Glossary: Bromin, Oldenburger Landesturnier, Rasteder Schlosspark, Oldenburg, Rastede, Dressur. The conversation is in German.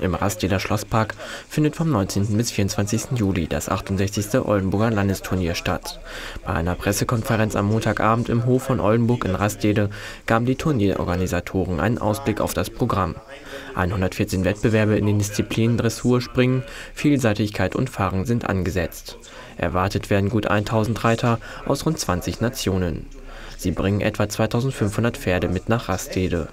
Im Rasteder Schlosspark findet vom 19. bis 24. Juli das 68. Oldenburger Landesturnier statt. Bei einer Pressekonferenz am Montagabend im Hof von Oldenburg in Rastede gaben die Turnierorganisatoren einen Ausblick auf das Programm. 114 Wettbewerbe in den Disziplinen Dressur, Springen, Vielseitigkeit und Fahren sind angesetzt. Erwartet werden gut 1000 Reiter aus rund 20 Nationen. Sie bringen etwa 2500 Pferde mit nach Rastede.